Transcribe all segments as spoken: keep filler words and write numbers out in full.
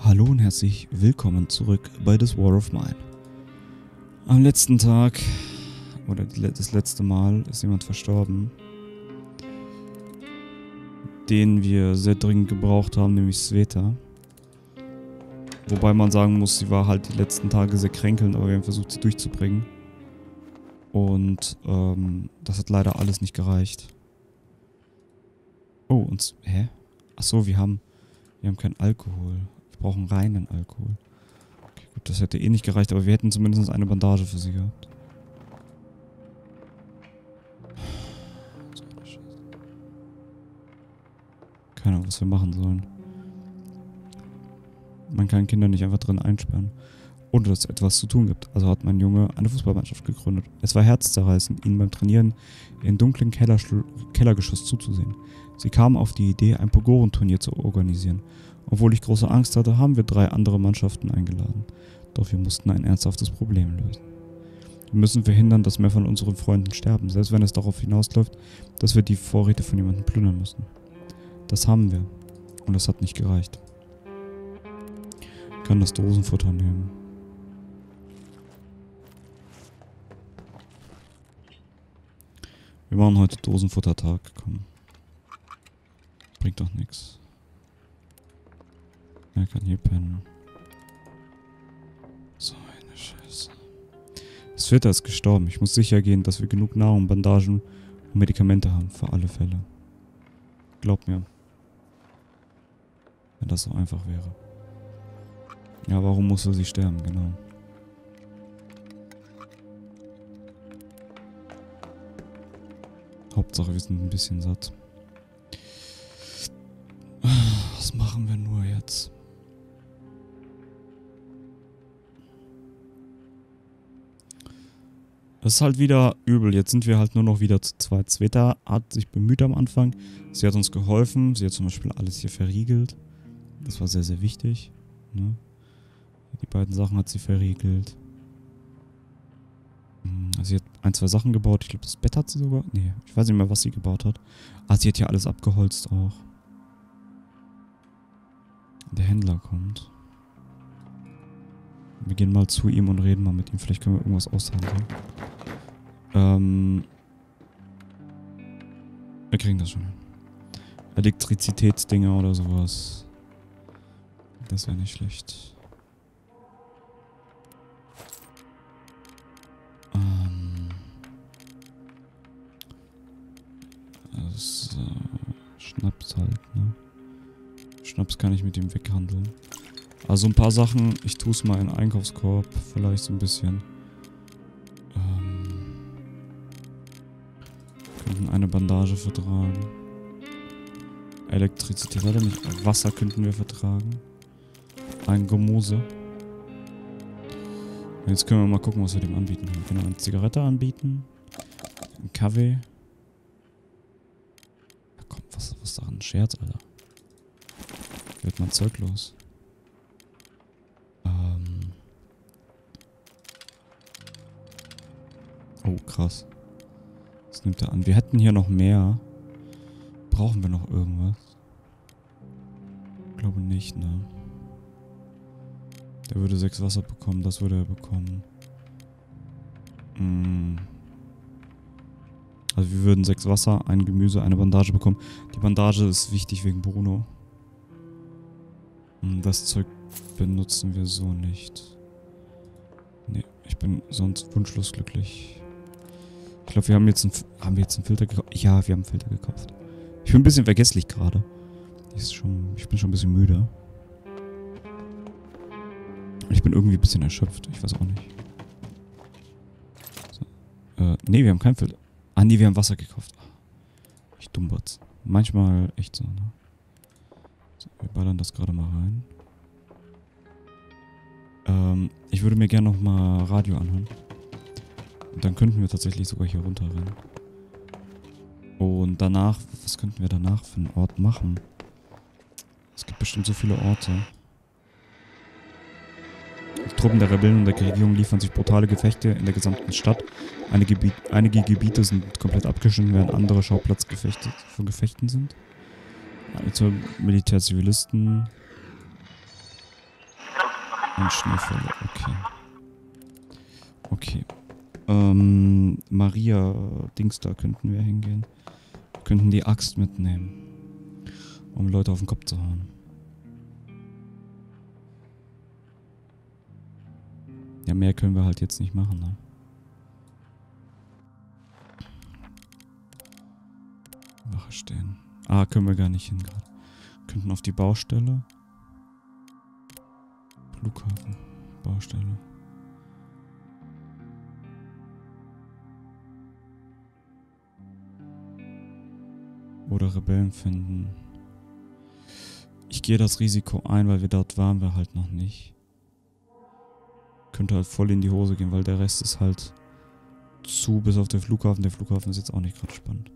Hallo und herzlich willkommen zurück bei This War of Mine. Am letzten Tag, oder das letzte Mal, ist jemand verstorben, den wir sehr dringend gebraucht haben, nämlich Zveta. Wobei man sagen muss, sie war halt die letzten Tage sehr kränkelnd, aber wir haben versucht, sie durchzubringen. Und ähm, das hat leider alles nicht gereicht. Oh, und... Hä? Achso, wir haben... Wir haben keinen Alkohol. Wir brauchen reinen Alkohol. Okay, gut, das hätte eh nicht gereicht, aber wir hätten zumindest eine Bandage für sie gehabt. Keine Ahnung, was wir machen sollen. Man kann Kinder nicht einfach drin einsperren, ohne dass es etwas zu tun gibt. Also hat mein Junge eine Fußballmannschaft gegründet. Es war herzzerreißend, ihnen beim Trainieren in dunklen Kellerschl- Kellergeschoss zuzusehen. Sie kamen auf die Idee, ein Pogoren-Turnier zu organisieren. Obwohl ich große Angst hatte, haben wir drei andere Mannschaften eingeladen. Doch wir mussten ein ernsthaftes Problem lösen. Wir müssen verhindern, dass mehr von unseren Freunden sterben, selbst wenn es darauf hinausläuft, dass wir die Vorräte von jemandem plündern müssen. Das haben wir. Und das hat nicht gereicht. Ich kann das Dosenfutter nehmen. Wir machen heute Dosenfuttertag. Komm. Bringt doch nichts. Er kann hier pennen. So eine Scheiße. Das Vierte ist gestorben. Ich muss sicher gehen, dass wir genug Nahrung, Bandagen und Medikamente haben. Für alle Fälle. Glaub mir. Wenn das so einfach wäre. Ja, warum musste sie sterben, genau. Hauptsache, wir sind ein bisschen satt. Was machen wir nur jetzt? Das ist halt wieder übel. Jetzt sind wir halt nur noch wieder zu zweit. Zveta hat sich bemüht am Anfang. Sie hat uns geholfen. Sie hat zum Beispiel alles hier verriegelt. Das war sehr, sehr wichtig. Ne? Die beiden Sachen hat sie verriegelt. Sie hat ein, zwei Sachen gebaut. Ich glaube, das Bett hat sie sogar... Nee, ich weiß nicht mehr, was sie gebaut hat. Ah, sie hat hier alles abgeholzt auch. Der Händler kommt. Wir gehen mal zu ihm und reden mal mit ihm. Vielleicht können wir irgendwas aushandeln. Ähm... Wir kriegen das schon hin. Elektrizitätsdinger oder sowas. Das wäre nicht schlecht. Das, äh, Schnaps halt, ne? Schnaps kann ich mit ihm weghandeln. Also ein paar Sachen, ich tue es mal in den Einkaufskorb, vielleicht so ein bisschen. Ähm, könnten eine Bandage vertragen. Elektrizität leider nicht. Wasser könnten wir vertragen. Ein Gemose. Jetzt können wir mal gucken, was wir dem anbieten können. Können wir eine Zigarette anbieten? Einen Kaffee? Was, was ist da ein Scherz, Alter? Wird mein Zeug los. Ähm. Oh, krass. Das nimmt er an. Wir hätten hier noch mehr. Brauchen wir noch irgendwas? Ich glaube nicht, ne? Der würde sechs Wasser bekommen. Das würde er bekommen. Hm. Also wir würden sechs Wasser, ein Gemüse, eine Bandage bekommen. Die Bandage ist wichtig wegen Bruno. Das Zeug benutzen wir so nicht. Nee, ich bin sonst wunschlos glücklich. Ich glaube, wir haben jetzt einen, haben wir jetzt einen Filter gekauft. Ja, wir haben einen Filter gekauft. Ich bin ein bisschen vergesslich gerade. Ich bin schon ein bisschen müde. Ich bin irgendwie ein bisschen erschöpft. Ich weiß auch nicht. So. Äh, nee, wir haben keinen Filter. Ah, nee, wir haben Wasser gekauft. Ich dummbatz. Manchmal echt so, ne? So, wir ballern das gerade mal rein. Ähm, ich würde mir gerne nochmal Radio anhören. Und dann könnten wir tatsächlich sogar hier runterrennen. Und danach, was könnten wir danach für einen Ort machen? Es gibt bestimmt so viele Orte. Die Truppen der Rebellen und der Regierung liefern sich brutale Gefechte in der gesamten Stadt. Einige, Gebiet, einige Gebiete sind komplett abgeschnitten, während andere Schauplatzgefechte von Gefechten sind. Also Militärzivilisten. Und Schneefälle, okay. Okay. Ähm, Maria Dings, da könnten wir hingehen. Wir könnten die Axt mitnehmen. Um Leute auf den Kopf zu hauen. Ja, mehr können wir halt jetzt nicht machen, ne? Wache stehen. Ah, können wir gar nicht hin gerade. Könnten auf die Baustelle. Flughafen. Baustelle. Oder Rebellen finden. Ich gehe das Risiko ein, weil wir dort waren wir halt noch nicht. Könnte halt voll in die Hose gehen, weil der Rest ist halt zu, bis auf den Flughafen. Der Flughafen ist jetzt auch nicht gerade spannend.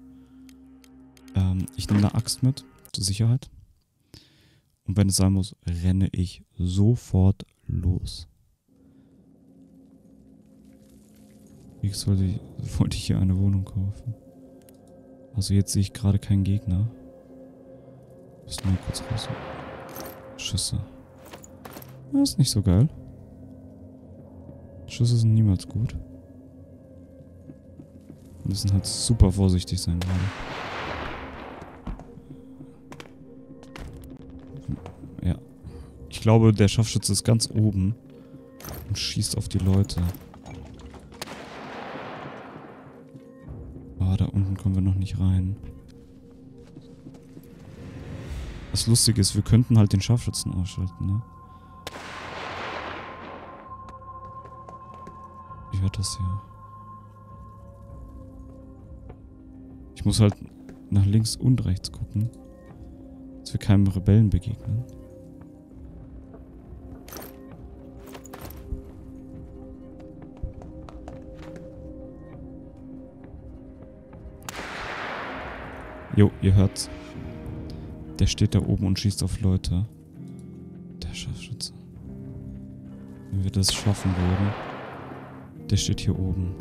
Ähm, ich nehme eine Axt mit, zur Sicherheit. Und wenn es sein muss, renne ich sofort los. Jetzt wollte ich, wollte ich hier eine Wohnung kaufen. Also jetzt sehe ich gerade keinen Gegner. Müssen wir kurz raus. Schüsse. Das ist nicht so geil. Schüsse sind niemals gut. Wir müssen halt super vorsichtig sein gerade. Ja. Ich glaube, der Scharfschütze ist ganz oben und schießt auf die Leute. Ah, da unten kommen wir noch nicht rein. Das Lustige ist, wir könnten halt den Scharfschützen ausschalten, ne? Ich hör das hier. Ich muss halt nach links und rechts gucken, dass wir keinem Rebellen begegnen. Jo, ihr hört's. Der steht da oben und schießt auf Leute. Der Scharfschütze. Wenn wir das schaffen würden. Der steht hier oben.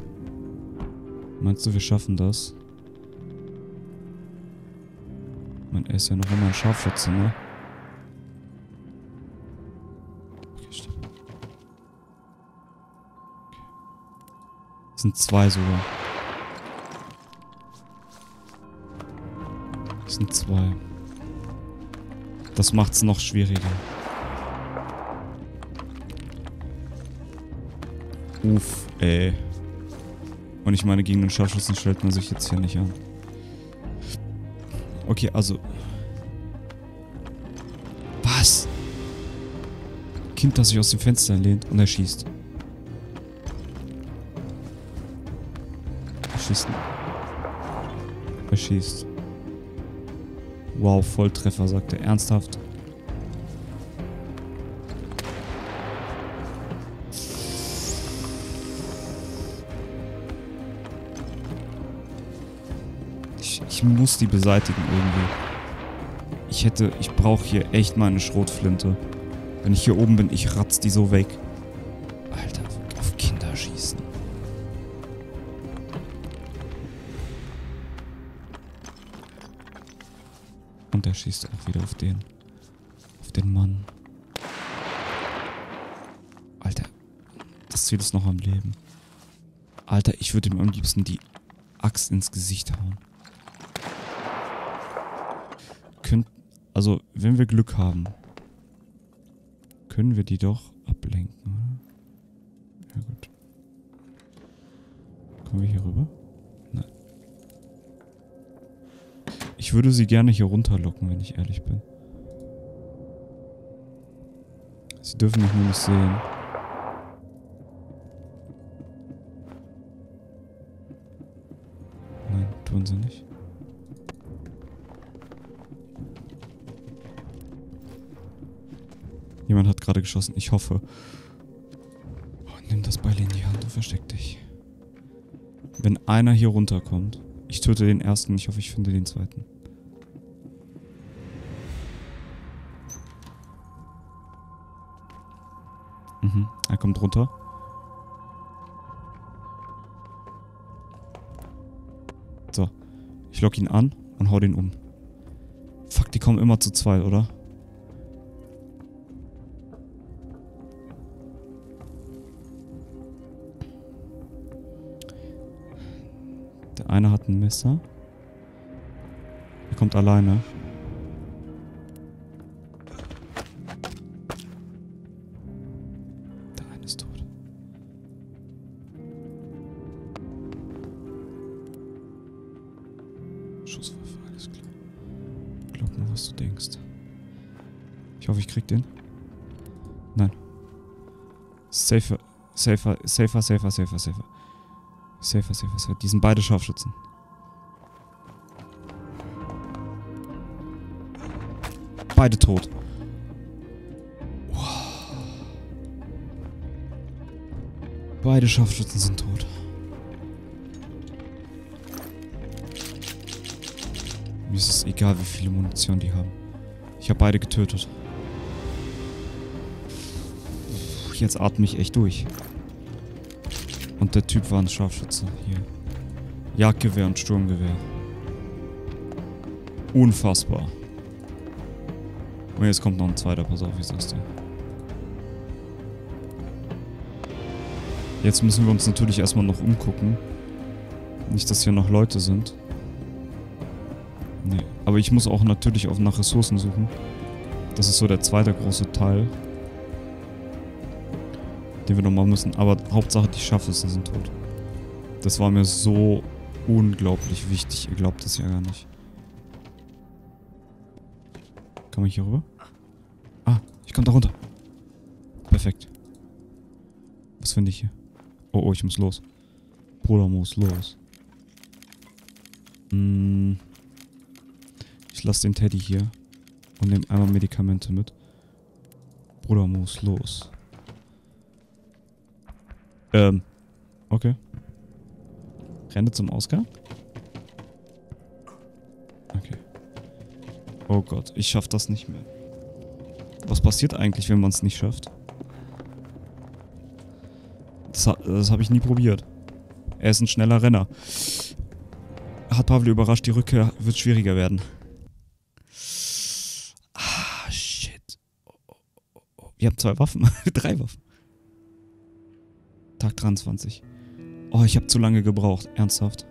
Meinst du, wir schaffen das? Man, er ist ja noch immer ein Scharfschütze, ne? Okay, steht. Okay. Das sind zwei sogar. Das sind zwei. Das macht's noch schwieriger. Uff, ey. Und ich meine, gegen den Scharfschützen stellt man sich jetzt hier nicht an. Okay, also. Was? Kind, das sich aus dem Fenster lehnt und er schießt. Er schießt. Er schießt. Wow, Volltreffer, sagt er. Ernsthaft? Ich, ich muss die beseitigen irgendwie. Ich hätte... Ich brauche hier echt mal eine Schrotflinte. Wenn ich hier oben bin, ich ratz die so weg. Alter, auf Kinder schießen. Und er schießt auch wieder auf den. Auf den Mann. Alter. Das Ziel ist noch am Leben. Alter, ich würde ihm am liebsten die Axt ins Gesicht hauen. Könnt, also, wenn wir Glück haben, können wir die doch ablenken, oder? Ja gut. Kommen wir hier rüber? Ich würde sie gerne hier runterlocken, wenn ich ehrlich bin. Sie dürfen mich nur nicht sehen. Nein, tun sie nicht. Jemand hat gerade geschossen, ich hoffe. Oh, nimm das Beil in die Hand und versteck dich. Wenn einer hier runterkommt... Ich töte den ersten, ich hoffe, ich finde den zweiten. Mhm, er kommt runter. So, ich lock ihn an und hau den um. Fuck, die kommen immer zu zweit, oder? Einer hat ein Messer. Er kommt alleine. Der eine ist tot. Schusswaffe, alles klar. Glaub nur, was du denkst. Ich hoffe, ich krieg den. Nein. Safer, safer, safer, safer, safer, safer. Safer, safer, safer. Die sind beide Scharfschützen. Beide tot. Wow. Beide Scharfschützen sind tot. Mir ist es egal, wie viele Munition die haben. Ich habe beide getötet. Jetzt atme ich echt durch. Und der Typ war ein Scharfschütze. Hier. Jagdgewehr und Sturmgewehr. Unfassbar. Und jetzt kommt noch ein zweiter. Pass auf, ich sag's dir. Jetzt müssen wir uns natürlich erstmal noch umgucken. Nicht, dass hier noch Leute sind. Nee. Aber ich muss auch natürlich auch nach Ressourcen suchen. Das ist so der zweite große Teil, den wir nochmal müssen, aber Hauptsache die Scharfschützen sind tot. Das war mir so unglaublich wichtig, ihr glaubt es ja gar nicht. Kann man hier rüber? Ah, ich komme da runter. Perfekt. Was finde ich hier? Oh, oh, ich muss los. Bruder muss los. Hm. Ich lasse den Teddy hier und nehme einmal Medikamente mit. Bruder muss los. Ähm, okay. Renne zum Ausgang? Okay. Oh Gott, ich schaff das nicht mehr. Was passiert eigentlich, wenn man es nicht schafft? Das, das habe ich nie probiert. Er ist ein schneller Renner. Hat Pavlo überrascht, die Rückkehr wird schwieriger werden. Ah, shit. Wir haben zwei Waffen. Drei Waffen. Tag dreiundzwanzig. Oh, ich habe zu lange gebraucht. Ernsthaft.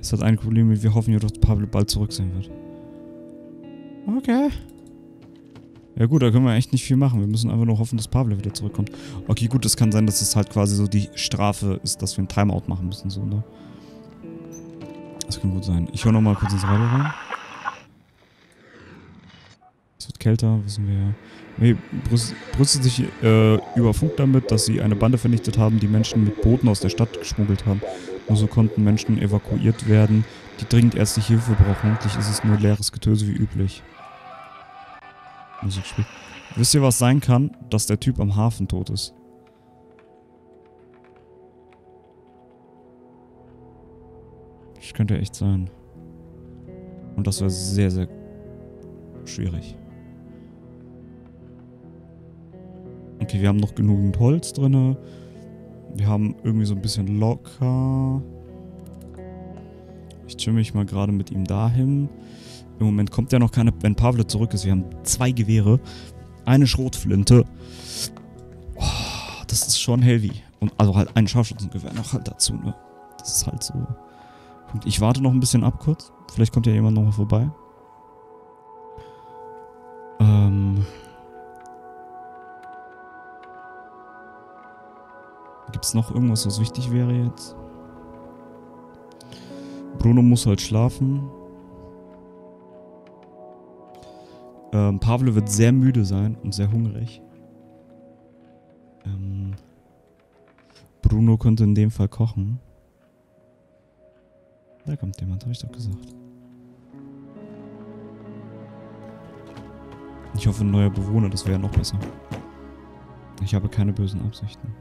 Es hat ein Problem, wir hoffen jedoch, dass Pavlo bald zurück sein wird. Okay. Ja gut, da können wir echt nicht viel machen. Wir müssen einfach nur hoffen, dass Pavlo wieder zurückkommt. Okay, gut, das kann sein, dass es halt quasi so die Strafe ist, dass wir einen Timeout machen müssen. So, ne? Das kann gut sein. Ich höre nochmal kurz ins Radio rein. Es wird kälter, wissen wir ja. Nee, brüstet sich äh, über Funk damit, dass sie eine Bande vernichtet haben, die Menschen mit Booten aus der Stadt geschmuggelt haben. Nur so konnten Menschen evakuiert werden, die dringend ärztliche Hilfe brauchen. Endlich ist es nur leeres Getöse wie üblich. Musik spielt. Wisst ihr, was sein kann? Dass der Typ am Hafen tot ist. Das könnte echt sein. Und das wäre sehr, sehr schwierig. Okay, wir haben noch genügend Holz drin. Wir haben irgendwie so ein bisschen locker. Ich chill mich mal gerade mit ihm dahin. Im Moment kommt ja noch keine, wenn Pavlo zurück ist. Wir haben zwei Gewehre, eine Schrotflinte. Oh, das ist schon heavy. Und also halt ein Scharfschützengewehr noch halt dazu, ne? Das ist halt so. Und ich warte noch ein bisschen ab kurz. Vielleicht kommt ja jemand nochmal vorbei. Ähm... Gibt es noch irgendwas, was wichtig wäre jetzt? Bruno muss halt schlafen. Ähm, Pavlo wird sehr müde sein und sehr hungrig. Ähm, Bruno könnte in dem Fall kochen. Da kommt jemand, habe ich doch gesagt. Ich hoffe, ein neuer Bewohner, das wäre ja noch besser. Ich habe keine bösen Absichten.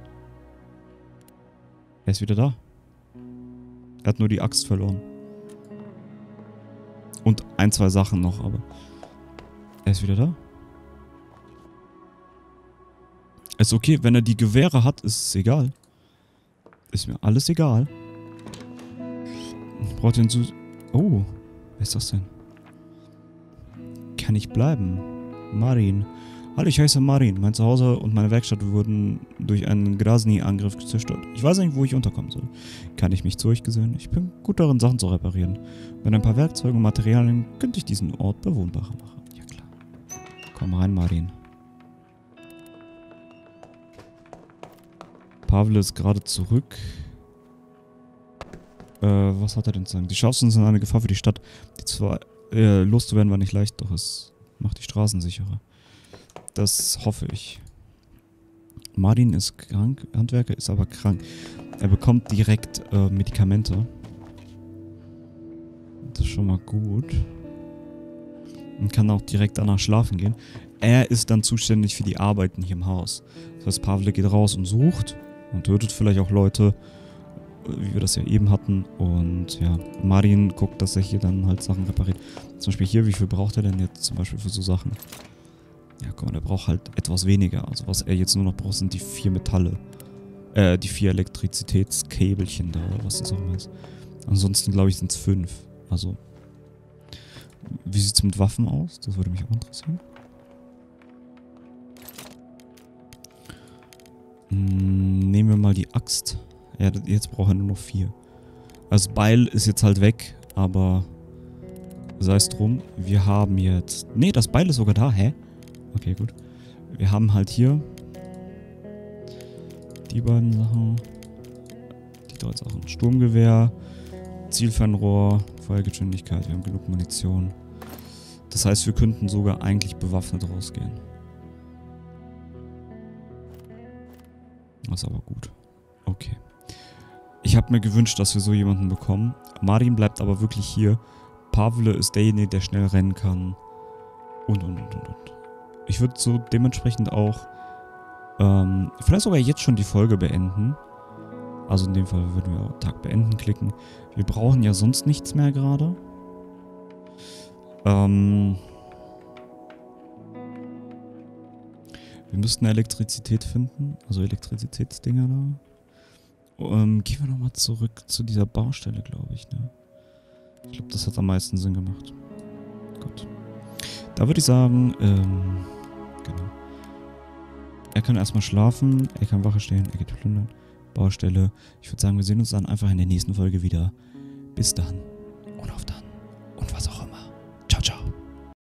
Er ist wieder da. Er hat nur die Axt verloren. Und ein, zwei Sachen noch, aber... Er ist wieder da. Ist okay, wenn er die Gewehre hat, ist es egal. Ist mir alles egal. Ich brauche den Su... Oh, wer ist das denn? Kann ich bleiben? Marin. Hallo, ich heiße Marin. Mein Zuhause und meine Werkstatt wurden durch einen Grasny-Angriff zerstört. Ich weiß nicht, wo ich unterkommen soll. Kann ich mich zu euch gesellen? Ich bin gut darin, Sachen zu reparieren. Mit ein paar Werkzeugen und Materialien könnte ich diesen Ort bewohnbarer machen. Ja, klar. Komm rein, Marin. Pavel ist gerade zurück. Äh, was hat er denn zu sagen? Die Scharfsten sind eine Gefahr für die Stadt. Die zwei äh, loszuwerden war nicht leicht, doch es macht die Straßen sicherer. Das hoffe ich. Marin ist krank, Handwerker ist aber krank. Er bekommt direkt äh, Medikamente. Das ist schon mal gut. Und kann auch direkt danach schlafen gehen. Er ist dann zuständig für die Arbeiten hier im Haus. Das heißt, Pavle geht raus und sucht und tötet vielleicht auch Leute, wie wir das ja eben hatten. Und ja, Marin guckt, dass er hier dann halt Sachen repariert. Zum Beispiel hier, wie viel braucht er denn jetzt zum Beispiel für so Sachen? Ja, guck mal, der braucht halt etwas weniger. Also was er jetzt nur noch braucht, sind die vier Metalle. Äh, die vier Elektrizitätskabelchen da, oder was das auch immer ist. Ansonsten, glaube ich, sind es fünf. Also, wie sieht es mit Waffen aus? Das würde mich auch interessieren. Hm, nehmen wir mal die Axt. Ja, jetzt braucht er nur noch vier. Also Beil ist jetzt halt weg, aber sei es drum. Wir haben jetzt... Ne, das Beil ist sogar da, hä? Okay, gut. Wir haben halt hier die beiden Sachen. Die drei Sachen. Sturmgewehr, Zielfernrohr, Feuergeschwindigkeit. Wir haben genug Munition. Das heißt, wir könnten sogar eigentlich bewaffnet rausgehen. Das ist aber gut. Okay. Ich habe mir gewünscht, dass wir so jemanden bekommen. Marin bleibt aber wirklich hier. Pavle ist derjenige, der schnell rennen kann. Und, und, und, und, und. Ich würde so dementsprechend auch ähm, vielleicht sogar jetzt schon die Folge beenden. Also in dem Fall würden wir auch Tag beenden klicken. Wir brauchen ja sonst nichts mehr gerade. Ähm, wir müssten Elektrizität finden. Also Elektrizitätsdinger da. Ähm, gehen wir nochmal zurück zu dieser Baustelle, glaube ich. Ne? Ich glaube, das hat am meisten Sinn gemacht. Gut. Da würde ich sagen, ähm... genau. Er kann erstmal schlafen, er kann Wache stehen, er geht plündern, Baustelle. Ich würde sagen, wir sehen uns dann einfach in der nächsten Folge wieder. Bis dann und auf dann und was auch immer. Ciao, ciao.